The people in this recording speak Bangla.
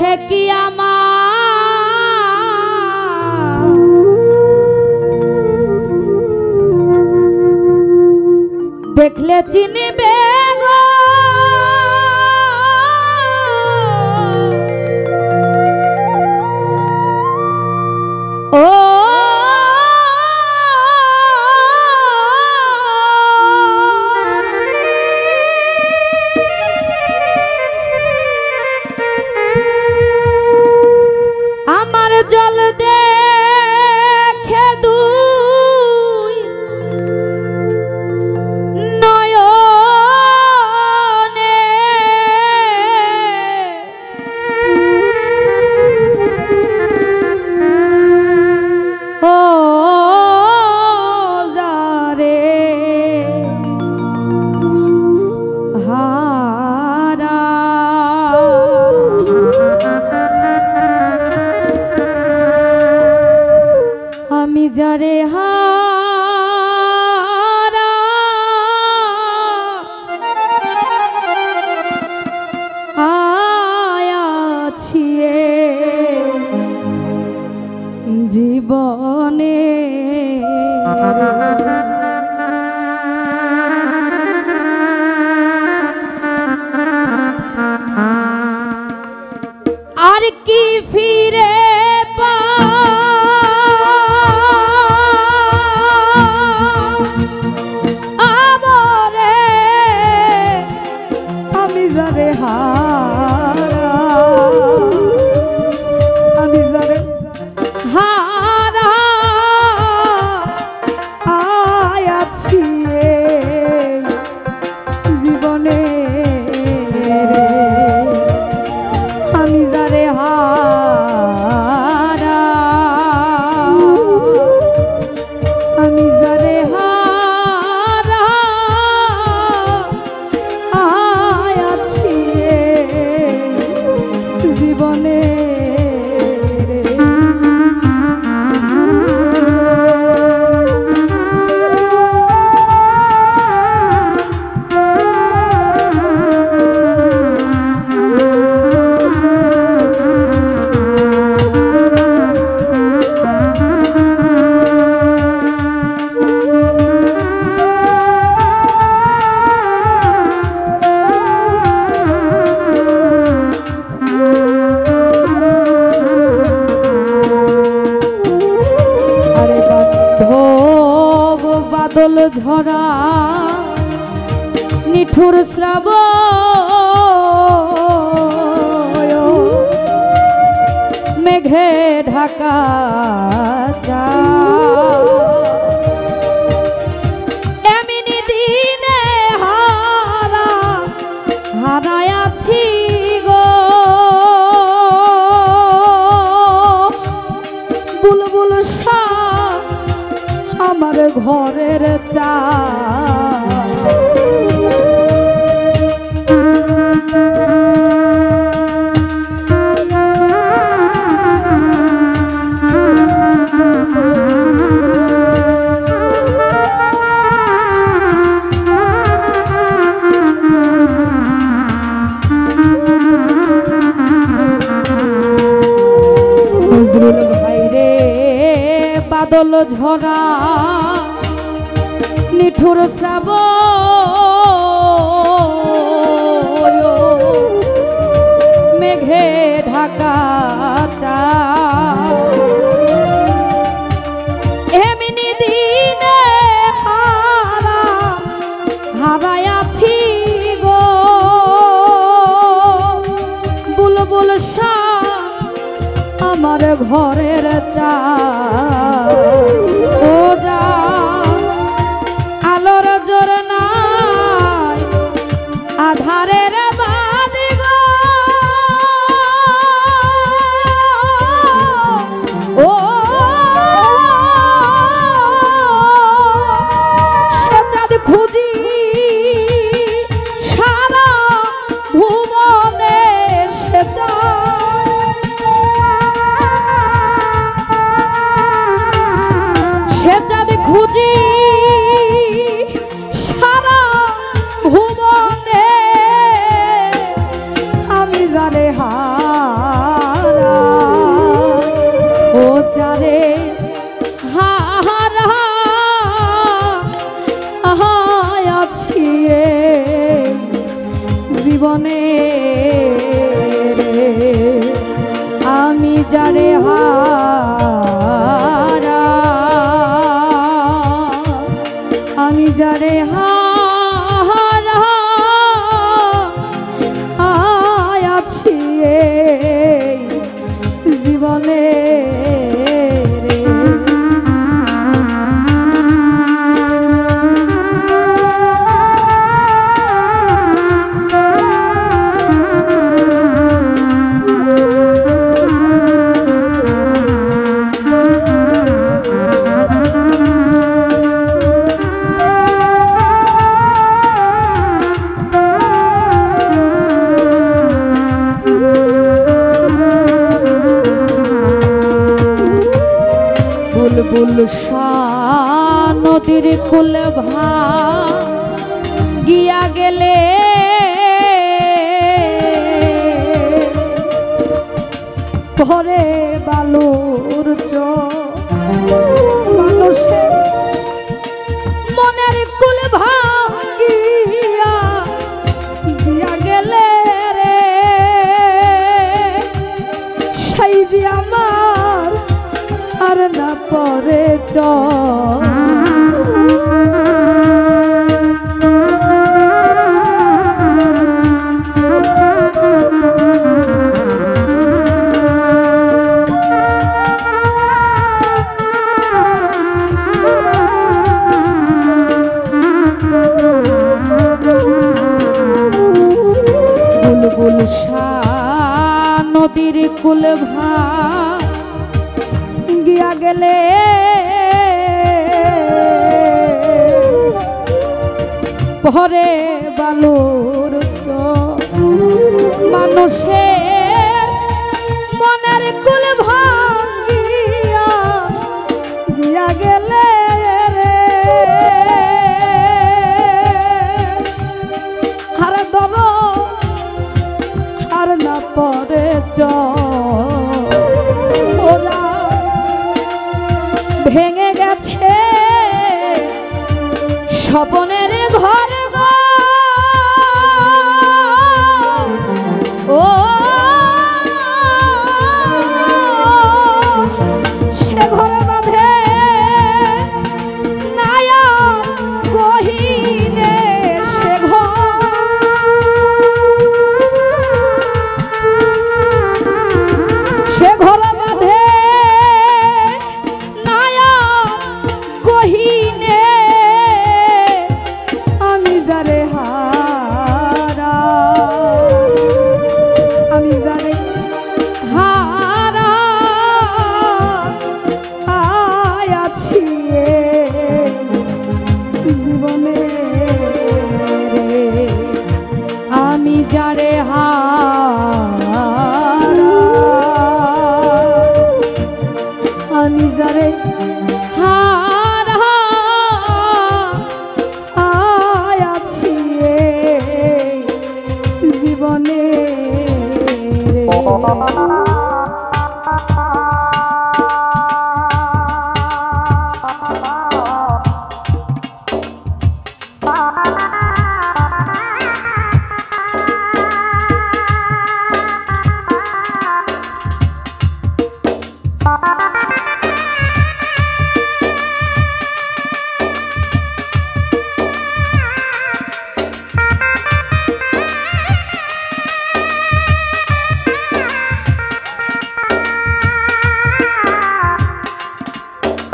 देखले चिनी बेगो निठुर श्राव मेघे ढाका जा घोरेर चा बादल झरा निठुर श्राव मेघे ढाका चा एमनी दिने हारा हाराया छी गो बुलबुल शाह आमार घरेर चा জীবনে আমি যারে হারা আমি যারে হারা আছি এই জীবনে নদীর কুল ভাঙিয়া গেলে পরে বালুর মানুষে মনের কুল ভাঙিয়া গিয়া গেলে রে সেই যে আমার আর না পরে বুলবুল শাহ নদীর কুল ভাঙিয়া গেলে ভরে বালুর মানুষের মনের কুল ভাঙিয়া গিয়া গেলে রে আর দর আর না পরে চোরা ভেঙে গেছে স্বপনের ঘর